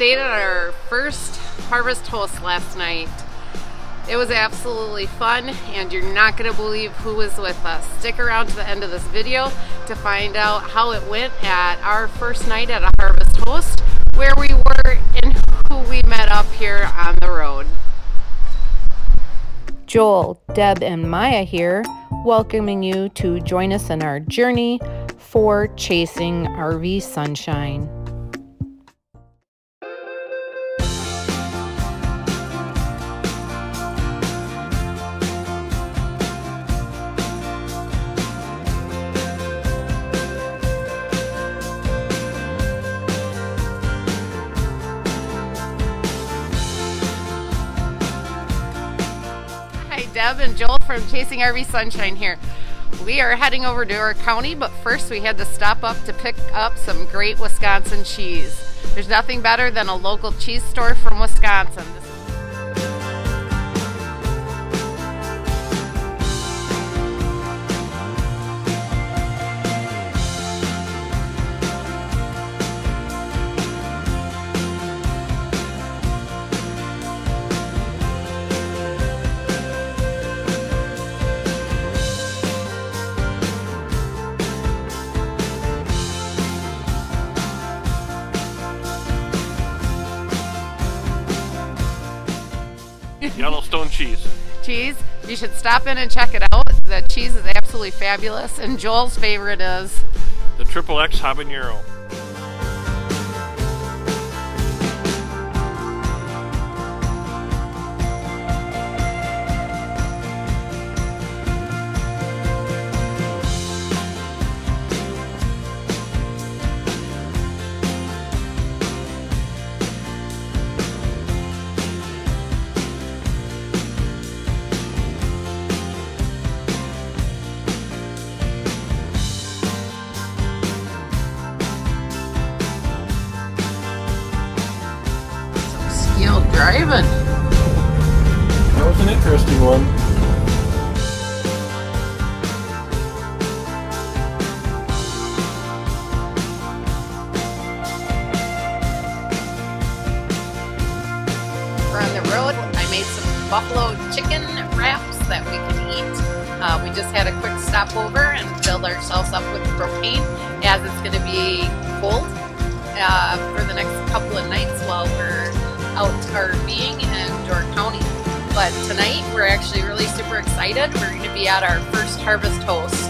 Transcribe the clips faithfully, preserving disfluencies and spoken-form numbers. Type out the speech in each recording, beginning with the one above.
stayed at our first Harvest Host last night. It was absolutely fun, and you're not going to believe who was with us. Stick around to the end of this video to find out how it went at our first night at a Harvest Host, where we were and who we met up here on the road. Joel, Deb, and Maya here, welcoming you to join us in our journey for Chasing R V Sunshine. Deb and Joel from Chasing R V Sunshine here. We are heading over to Door County, but first we had to stop up to pick up some great Wisconsin cheese. There's nothing better than a local cheese store from Wisconsin. Yellowstone cheese. Cheese. You should stop in and check it out. The cheese is absolutely fabulous, and Joel's favorite is the Triple X Habanero. Driving. That was an interesting one. We're on the road. I made some buffalo chicken wraps that we could eat. Uh, we just had a quick stop over and filled ourselves up with propane, as it's going to be cold uh, for the next couple of nights while we're out RVing in Door County. But tonight we're actually really super excited. We're going to be at our first Harvest Host.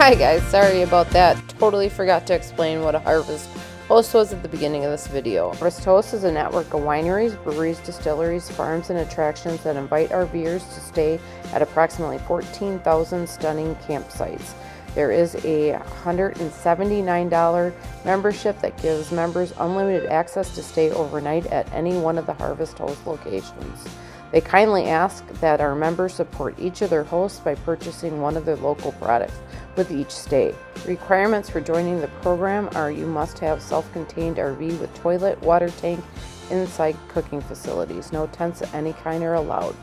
Hi guys, sorry about that. Totally forgot to explain what a Harvest Host was at the beginning of this video. Harvest Host is a network of wineries, breweries, distilleries, farms, and attractions that invite RVers to stay at approximately fourteen thousand stunning campsites. There is a one hundred seventy-nine dollar membership that gives members unlimited access to stay overnight at any one of the Harvest Host locations. They kindly ask that our members support each of their hosts by purchasing one of their local products with each stay. Requirements for joining the program are you must have self-contained R V with toilet, water tank, inside cooking facilities. No tents of any kind are allowed.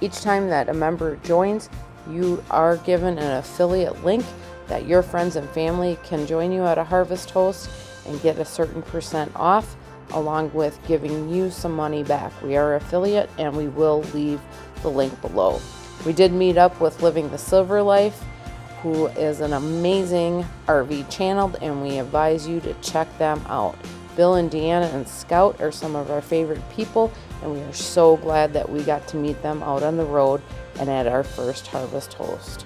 Each time that a member joins, you are given an affiliate link that your friends and family can join you at a Harvest Host and get a certain percent off, along with giving you some money back. We are an affiliate, and we will leave the link below. We did meet up with Living the Silver Life, who is an amazing R V channel, and we advise you to check them out. Bill and Deanna and Scout are some of our favorite people, and we are so glad that we got to meet them out on the road and at our first Harvest Host.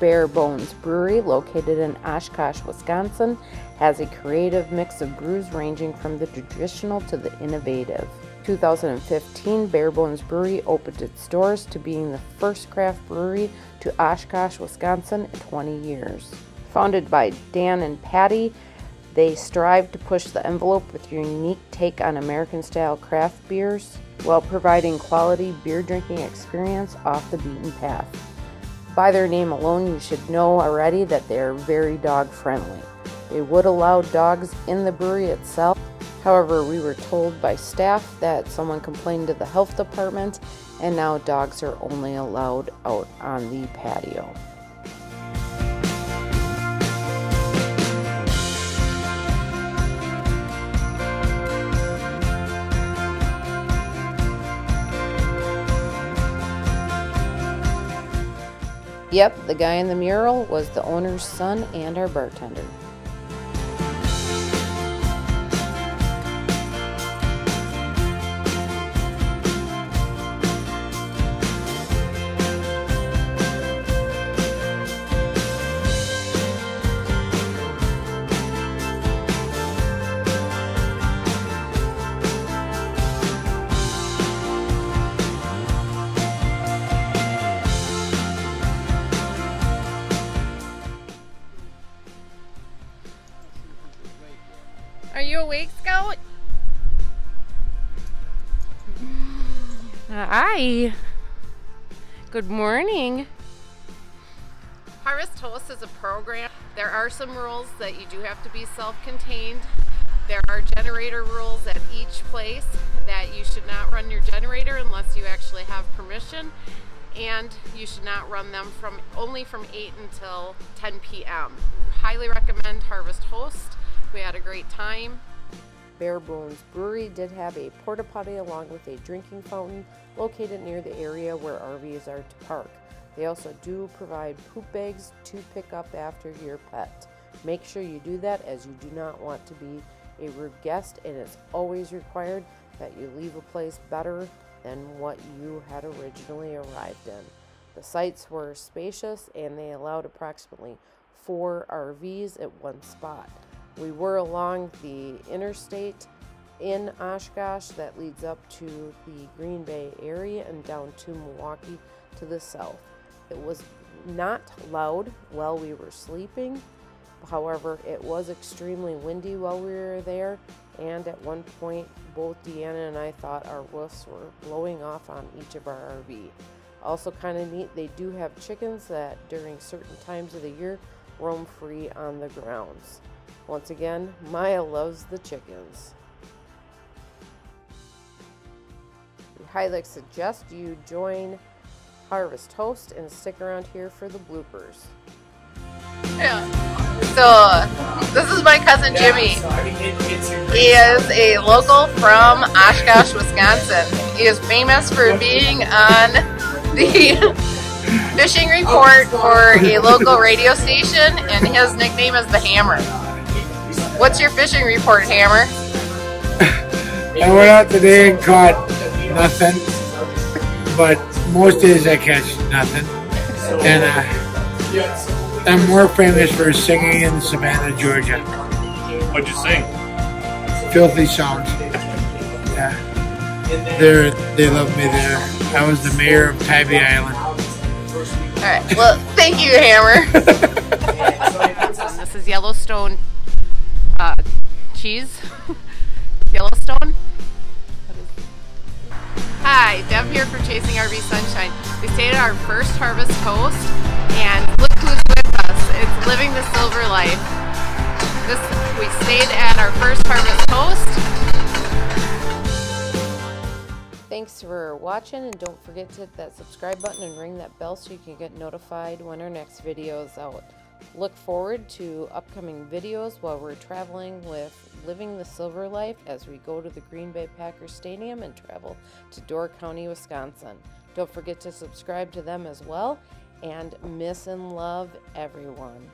Bare Bones Brewery, located in Oshkosh, Wisconsin, has a creative mix of brews ranging from the traditional to the innovative. two thousand fifteen, Bare Bones Brewery opened its doors to being the first craft brewery to Oshkosh, Wisconsin in twenty years. Founded by Dan and Patty, they strive to push the envelope with their unique take on American-style craft beers while providing quality beer drinking experience off the beaten path. By their name alone, you should know already that they are very dog friendly. They would allow dogs in the brewery itself. However, we were told by staff that someone complained to the health department, and now dogs are only allowed out on the patio. Yep, the guy in the mural was the owner's son and our bartender. Are you awake, Scout? Hi. Good morning. Harvest Hosts is a program. There are some rules that you do have to be self-contained. There are generator rules at each place that you should not run your generator unless you actually have permission, and you should not run them from only from eight until ten p m Highly recommend Harvest Hosts. We had a great time. Bare Bones Brewery did have a porta potty along with a drinking fountain located near the area where R Vs are to park. They also do provide poop bags to pick up after your pet. Make sure you do that, as you do not want to be a rude guest, and it's always required that you leave a place better than what you had originally arrived in. The sites were spacious and they allowed approximately four R Vs at one spot. We were along the interstate in Oshkosh that leads up to the Green Bay area and down to Milwaukee to the south. It was not loud while we were sleeping. However, it was extremely windy while we were there, and at one point both Deanna and I thought our woofs were blowing off on each of our R V. Also kind of neat, they do have chickens that during certain times of the year roam free on the grounds. Once again, Maya loves the chickens. We highly suggest you join Harvest Host and stick around here for the bloopers. Yeah. So, this is my cousin Jimmy. He is a local from Oshkosh, Wisconsin. He is famous for being on the fishing report for a local radio station, and his nickname is the Hammer. What's your fishing report, Hammer? I went out today and caught nothing, but most days I catch nothing. And uh, I'm more famous for singing in Savannah, Georgia. What'd you sing? Filthy songs. Yeah. They're, they love me there. I was the mayor of Tybee Island. All right. Well, thank you, Hammer. This is Yellowstone uh, Cheese. Yellowstone. Hi, Deb here from Chasing R V Sunshine. We stayed at our first Harvest Host, and look who's with us. It's Living the Silver Life. This we stayed at our first Harvest Host. Thanks for watching, and don't forget to hit that subscribe button and ring that bell so you can get notified when our next video is out. Look forward to upcoming videos while we're traveling with Living the Silver Life as we go to the Green Bay Packers Stadium and travel to Door County, Wisconsin. Don't forget to subscribe to them as well, and miss and love everyone.